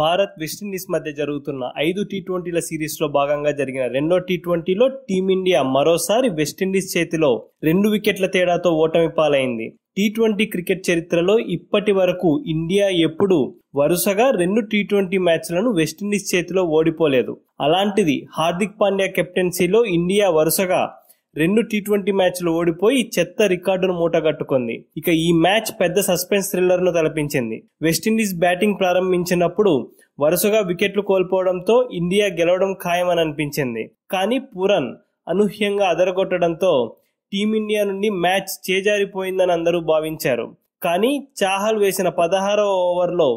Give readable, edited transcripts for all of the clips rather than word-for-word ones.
Bharat West Indies మధ్య జరుగుతున్న 5 టీ20ల సిరీస్లో భాగంగా జరిగిన రెండో టీ20లో టీమిండియా మరోసారి వెస్టిండీస్ చేతిలో 2 వికెట్ల తేడాతో ఓటమి పాలైంది. టీ20 క్రికెట్ చరిత్రలో ఇప్పటి వరకు ఇండియా ఎప్పుడు వరుసగా 2 టీ20 మ్యాచ్లను వెస్టిండీస్ చేతిలో ఓడిపోలేదు. అలాంటిది హార్దిక్ పాండ్యా కెప్టెన్సీలో ఇండియా వరుసగా 2 టీ20 మ్యాచ్లు ఓడిపోయి చెత్త రికార్డును మూటగట్టుకుంది. ఇక ఈ మ్యాచ్ పెద్ద సస్పెన్స్ థ్రిల్లర్ ను తలపించింది. వెస్టిండీస్ బ్యాటింగ్ ప్రారంభించినప్పుడు వరుసగా వికెట్లు కోల్పోవడంతో ఇండియా గెలవడం ఖాయమని అనిపించింది. కానీ పూరన్ అనూహ్యంగా అదరగొట్టడంతో టీమిండియా నుండి మ్యాచ్ చేజారిపోయిందని అందరూ భావించారు. కానీ చాహల్ వేసిన 16వ ఓవర్లో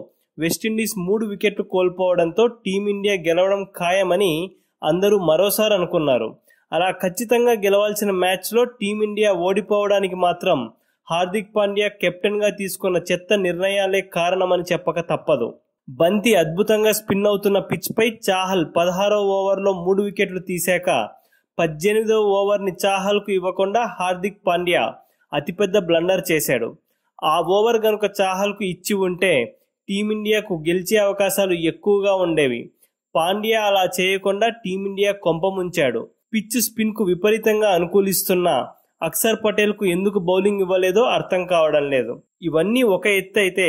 వెస్టిండీస్ 3 వికెట్లు కోల్పోవడంతో టీమిండియా గెలవడం ఖాయమని అందరూ మరోసారి అనుకున్నారు. అలా ఖచ్చితంగా గెలవాల్సిన మ్యాచ్లో టీమిండియా ఓడిపోవడానికి మాత్రం హార్దిక్ పాండ్యా కెప్టెన్గా తీసుకున్న చెత్త నిర్ణయాలే కారణమని చెప్పక తప్పదు. బంతి అద్భుతంగా స్పిన్ అవుతున్న పిచ్పై చాహల్ 16వ ఓవర్లో 3 వికెట్లు తీశాక 18వ ఓవర్ని చాహల్కు ఇవ్వకుండా హార్దిక్ పాండ్యా అతిపెద్ద బ్లండర్ చేశాడు. ఆ ఓవర్ గనుక చాహల్కు ఇచ్చి ఉంటే టీమిండియాకు గెలిచే అవకాశాలు ఎక్కువగా ఉండేవి. పాండ్యా అలా చేయకుండా టీమిండియా కొంపముంచాడు. పిచ్ స్పిన్ కు విపరీతంగా అనుకూలిస్తున్న అక్సర్ పటేల్ కు ఎందుకు బౌలింగ్ ఇవ్వలేదో అర్థం కావడం లేదు. ఇవన్నీ ఒక ఎత్తు అయితే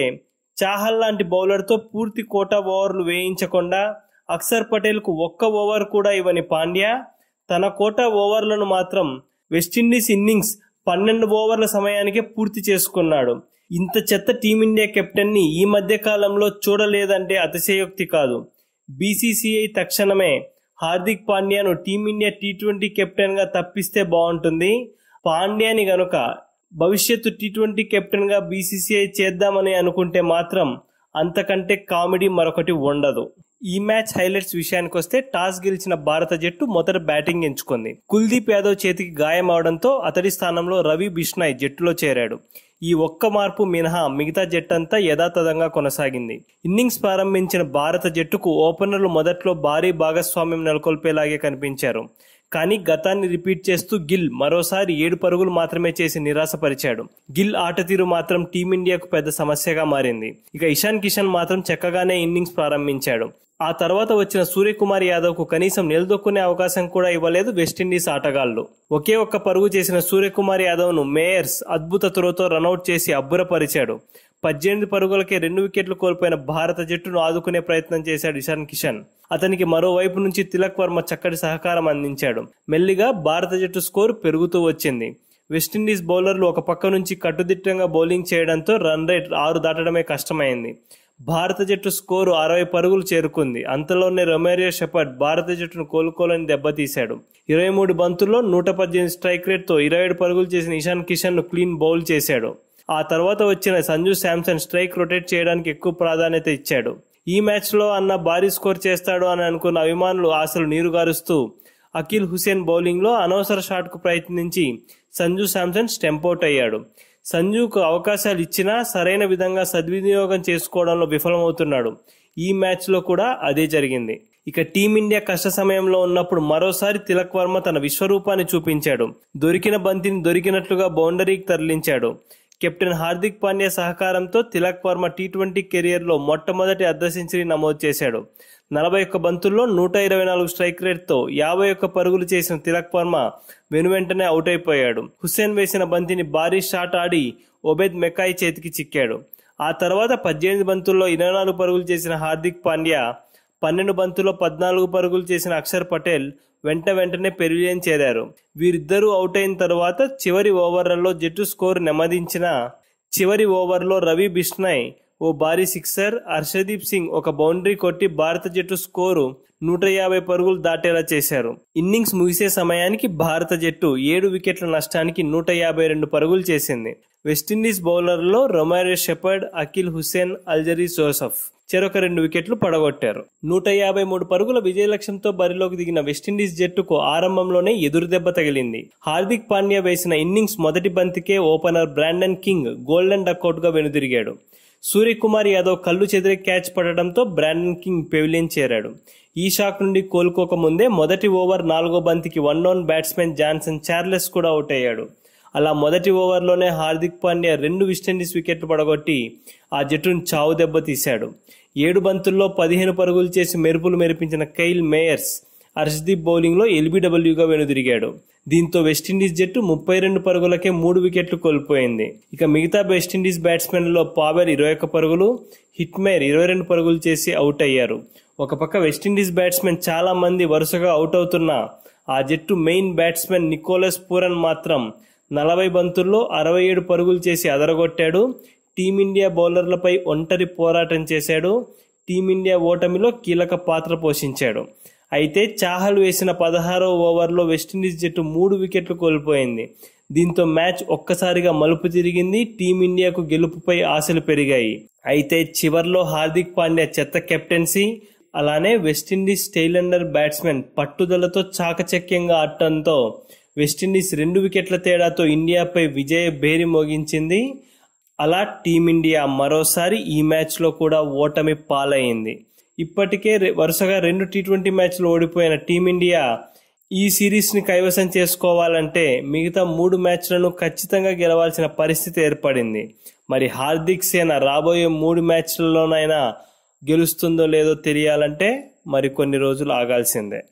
చాహల్ లాంటి బౌలర్తో పూర్తి కోటా ఓవర్లు వేయించకుండా అక్సర్ పటేల్ కు ఒక్క ఓవర్ కూడా ఇవ్వని పాండ్యా తన కోటా ఓవర్లను మాత్రం వెస్టిండీస్ ఇన్నింగ్స్ 12 ఓవర్ల సమయానికే పూర్తి చేసుకున్నాడు. ఇంత చెత్త టీమిండియా కెప్టెన్ ని ఈ మధ్య కాలంలో చూడలేదంటే అతిశయోక్తి కాదు. BCCI తక్షణమే హార్దిక్ పాండ్యాను టీమిండియా టీ20 కెప్టెన్గా తప్పిస్తే బాగుంటుంది. పాండ్యాని గనుక భవిష్యత్తు టీ20 కెప్టెన్గా BCCI చేద్దామని అనుకుంటే మాత్రం అంతకంటే కామెడీ మరొకటి ఉండదు. ఈ మ్యాచ్ హైలైట్స్ విషయానికి వస్తే టాస్ గెలిచిన భారత జట్టు మొదట బ్యాటింగ్ ఎంచుకుంది. కుల్దీప్ యాదవ్ చేతికి గాయం అవడంతో అతడి స్థానంలో రవి బిష్నాయ్ జట్టులో చేరాడు. ఈ ఒక్క మార్పు మినహా మిగతా జట్టంతా యథాతథంగా కొనసాగింది. ఇన్నింగ్స్ ప్రారంభించిన భారత జట్టుకు ఓపెనర్లు మొదట్లో భారీ భాగస్వామ్యం నెలకొల్పేలాగే కనిపించారు. కానీ గతాన్ని రిపీట్ చేస్తూ గిల్ మరోసారి 7 పరుగులు మాత్రమే చేసి నిరాశపరిచాడు. గిల్ ఆట తీరు మాత్రం టీమిండియాకు పెద్ద సమస్యగా మారింది. ఇక ఇషాన్ కిషన్ మాత్రం చక్కగానే ఇన్నింగ్స్ ప్రారంభించాడు. ఆ తర్వాత వచ్చిన సూర్యకుమార్ యాదవ్ కు కనీసం నిలదొక్కునే అవకాశం కూడా ఇవ్వలేదు వెస్టిండీస్ ఆటగాళ్లు. ఒకే ఒక్క పరుగు చేసిన సూర్యకుమార్ యాదవ్ ను మేయర్స్ అద్భుత త్రోతో రనౌట్ చేసి అబ్బురపరిచాడు. 18 పరుగులకే 2 వికెట్లు కోల్పోయిన భారత జట్టును ఆదుకునే ప్రయత్నం చేశాడు ఇషాన్ కిషన్. అతనికి మరోవైపు నుంచి తిలక్ వర్మ చక్కటి సహకారం అందించాడు. మెల్లిగా భారత జట్టు స్కోరు పెరుగుతూ వచ్చింది. వెస్టిండీస్ బౌలర్లు ఒక పక్క నుంచి కట్టుదిట్టంగా బౌలింగ్ చేయడంతో రన్ రేట్ 6 దాటడమే కష్టమైంది. భారత జట్టు స్కోరు 60 పరుగులు చేరుకుంది. అంతలోనే రొమేరియో షెపర్డ్ భారత జట్టును కోలుకోలేని దెబ్బతీశాడు. 23 బంతుల్లో 118 స్ట్రైక్ రేట్తో 27 పరుగులు చేసిన ఇషాన్ కిషన్ ను క్లీన్ బౌల్ చేశాడు. ఆ తర్వాత వచ్చిన సంజు శాంసన్ స్ట్రైక్ రొటేట్ చేయడానికి ఎక్కువ ప్రాధాన్యత ఇచ్చాడు. ఈ మ్యాచ్లో అన్న భారీ స్కోర్ చేస్తాడు అని అనుకున్న అభిమానులు ఆశలు నీరుగారుస్తూ అకీల్ హుసేన్ బౌలింగ్లో అనవసర షాట్కు ప్రయత్నించి సంజు శాంసన్ స్టెంపౌట్ అయ్యాడు. సంజుకు అవకాశాలు ఇచ్చినా సరైన విధంగా సద్వినియోగం చేసుకోవడంలో విఫలమవుతున్నాడు. ఈ మ్యాచ్లో కూడా అదే జరిగింది. ఇక టీమిండియా కష్ట సమయంలో ఉన్నప్పుడు మరోసారి తిలక్ వర్మ తన విశ్వరూపాన్ని చూపించాడు. దొరికిన బంతిని దొరికినట్లుగా బౌండరీకి తరలించాడు. కెప్టెన్ హార్దిక్ పాండ్యా సహకారంతో తిలక్ వర్మ టీ20 కెరియర్లో మొట్టమొదటి అర్ధ సెంచరీ నమోదు చేశాడు. 41 బంతుల్లో 124 స్ట్రైక్ రేట్తో 51 పరుగులు చేసిన తిలక్ వర్మ వెనువెంటనే అవుట్ అయిపోయాడు. హుస్సేన్ వేసిన బంతిని భారీ షాట్ ఆడి ఒబేద్ మెకాయ్ చేతికి చిక్కాడు. ఆ తర్వాత 18 బంతుల్లో 24 పరుగులు చేసిన హార్దిక్ పాండ్యా, 12 బంతుల్లో 14 పరుగులు చేసిన అక్షర్ పటేల్ వెంటనే పెవిలియన్ చేరారు. వీరిద్దరూ అవుట్ అయిన తర్వాత చివరి ఓవర్లలో జట్టు స్కోరు నెమ్మదించిన చివరి ఓవర్లో రవి బిష్నాయ్ ఓ భారీ సిక్సర్, అర్షదీప్ సింగ్ ఒక బౌండరీ కొట్టి భారత జట్టు స్కోరు 150 పరుగులు దాటేలా చేశారు. ఇన్నింగ్స్ ముగిసే సమయానికి భారత జట్టు 7 వికెట్ల నష్టానికి 152 పరుగులు చేసింది. వెస్టిండీస్ బౌలర్లలో Romario Shepherd, Akeal Hosein, Alzarri Joseph చెరొక 2 వికెట్లు పడగొట్టారు. 153 పరుగుల విజయ లక్ష్యంతో బరిలోకి దిగిన వెస్టిండీస్ జట్టుకు ఆరంభంలోనే ఎదురుదెబ్బ తగిలింది. హార్దిక్ పాండ్యా వేసిన ఇన్నింగ్స్ మొదటి బంతికే ఓపెనర్ బ్రాండన్ కింగ్ గోల్డెన్ డకౌట్గా వెనుదిరిగాడు. సూర్యకుమార్ యాదవ్ కళ్ళు చెదిరే క్యాచ్ పడడంతో బ్రాండన్ కింగ్ పెవిలియన్ చేరాడు. ఈ షాక్ నుండి కోలుకోకముందే మొదటి ఓవర్ 4వ బంతికి 1-down బ్యాట్స్మెన్ జాన్సన్ చార్లెస్ కూడా అవుట్ అయ్యాడు. అలా మొదటి ఓవర్లోనే హార్దిక్ పాండ్యా 2 వెస్టిండీస్ వికెట్లు పడగొట్టి ఆ జట్టును చావు దెబ్బతీశాడు. 7 బంతుల్లో 15 పరుగులు చేసి మెరుపులు మెరిపించిన కైల్ మేయర్స్ అర్ష్దీప్ బౌలింగ్లో ఎల్బీడబ్ల్యూగా వెనుదిరిగాడు. దీంతో వెస్టిండీస్ జట్టు 32 పరుగులకే 3 వికెట్లు కోల్పోయింది. ఇక మిగతా వెస్టిండీస్ బ్యాట్స్మెన్లలో పావెల్ 21 పరుగులు, హిట్మేర్ 22 పరుగులు చేసి అవుట్ అయ్యారు. ఒక పక్క వెస్టిండీస్ బ్యాట్స్మెన్ చాలా మంది వరుసగా అవుట్ అవుతున్నా ఆ జట్టు మెయిన్ బ్యాట్స్మెన్ నికోలస్ పూరన్ మాత్రం 40 బంతుల్లో 67 పరుగులు చేసి అదరగొట్టాడు. టీమిండియా బౌలర్లపై ఒంటరి పోరాటం చేశాడు. టీమిండియా ఓటమిలో కీలక పాత్ర పోషించాడు. అయితే చాహల్ వేసిన 16వ ఓవర్లో వెస్టిండీస్ జట్టు 3 వికెట్లు కోల్పోయింది. దీంతో మ్యాచ్ ఒక్కసారిగా మలుపు తిరిగింది. టీమిండియాకు గెలుపుపై ఆశలు పెరిగాయి. అయితే చివర్లో హార్దిక్ పాండ్యా చెత్త కెప్టెన్సీ, అలానే వెస్టిండీస్ టైలెండర్ బ్యాట్స్మెన్ పట్టుదలతో చాకచక్యంగా ఆడటంతో వెస్టిండీస్ 2 వికెట్ల తేడాతో ఇండియాపై విజయ భేరి మోగించింది. అలా టీమిండియా మరోసారి ఈ మ్యాచ్లో కూడా ఓటమి పాలైంది. ఇప్పటికే వరుసగా 2 T20 మ్యాచ్లు ఓడిపోయిన టీమిండియా ఈ సిరీస్ని కైవసం చేసుకోవాలంటే మిగతా 3 మ్యాచ్లను ఖచ్చితంగా గెలవాల్సిన పరిస్థితి ఏర్పడింది. మరి హార్దిక్ సేన రాబోయే 3 మ్యాచ్లలోనైనా గెలుస్తుందో లేదో తెలియాలంటే మరికొన్ని రోజులు ఆగాల్సిందే.